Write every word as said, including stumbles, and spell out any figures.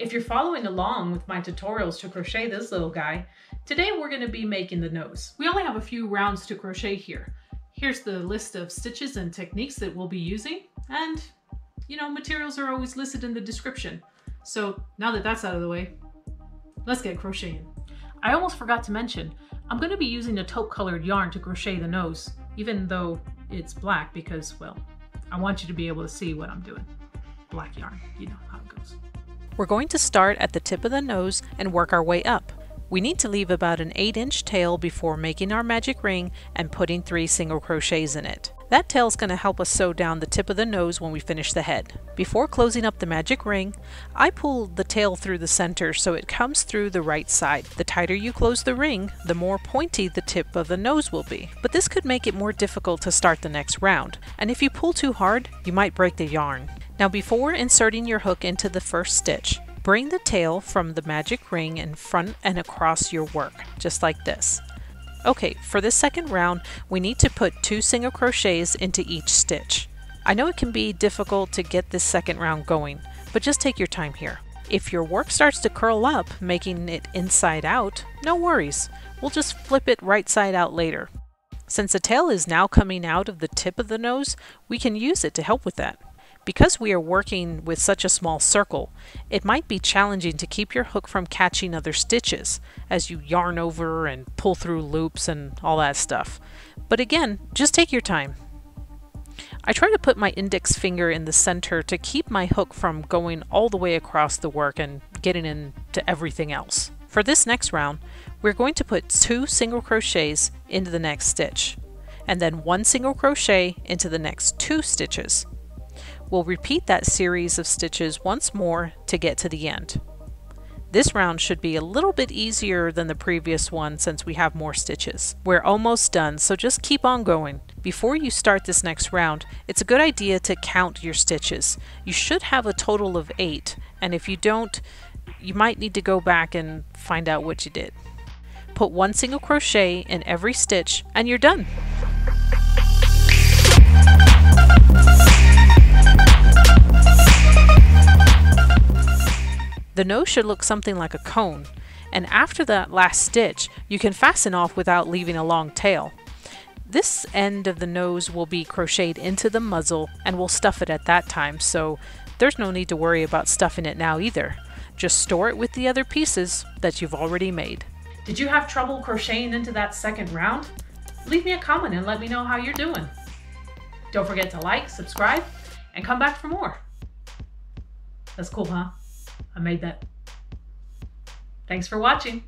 If you're following along with my tutorials to crochet this little guy, today we're going to be making the nose. We only have a few rounds to crochet here. Here's the list of stitches and techniques that we'll be using, and you know, materials are always listed in the description. So now that that's out of the way, let's get crocheting. I almost forgot to mention, I'm going to be using a taupe colored yarn to crochet the nose, even though it's black because, well, I want you to be able to see what I'm doing. Black yarn, you know how it goes. We're going to start at the tip of the nose and work our way up. We need to leave about an eight inch tail before making our magic ring and putting three single crochets in it. That tail is going to help us sew down the tip of the nose when we finish the head. Before closing up the magic ring, I pulled the tail through the center so it comes through the right side. The tighter you close the ring, the more pointy the tip of the nose will be. But this could make it more difficult to start the next round, and if you pull too hard, you might break the yarn. Now before inserting your hook into the first stitch, bring the tail from the magic ring in front and across your work, just like this. Okay, for this second round, we need to put two single crochets into each stitch. I know it can be difficult to get this second round going, but just take your time here. If your work starts to curl up, making it inside out, no worries. We'll just flip it right side out later. Since the tail is now coming out of the tip of the nose, we can use it to help with that. Because we are working with such a small circle, it might be challenging to keep your hook from catching other stitches as you yarn over and pull through loops and all that stuff. But again, just take your time. I try to put my index finger in the center to keep my hook from going all the way across the work and getting into everything else. For this next round, we're going to put two single crochets into the next stitch, and then one single crochet into the next two stitches. We'll repeat that series of stitches once more to get to the end. This round should be a little bit easier than the previous one since we have more stitches. We're almost done, so just keep on going. Before you start this next round, it's a good idea to count your stitches. You should have a total of eight, and if you don't, you might need to go back and find out what you did. Put one single crochet in every stitch, and you're done. The nose should look something like a cone, and after that last stitch, you can fasten off without leaving a long tail. This end of the nose will be crocheted into the muzzle, and we'll stuff it at that time, so there's no need to worry about stuffing it now either. Just store it with the other pieces that you've already made. Did you have trouble crocheting into that second round? Leave me a comment and let me know how you're doing. Don't forget to like, subscribe, and come back for more. That's cool, huh? I made that. Thanks for watching.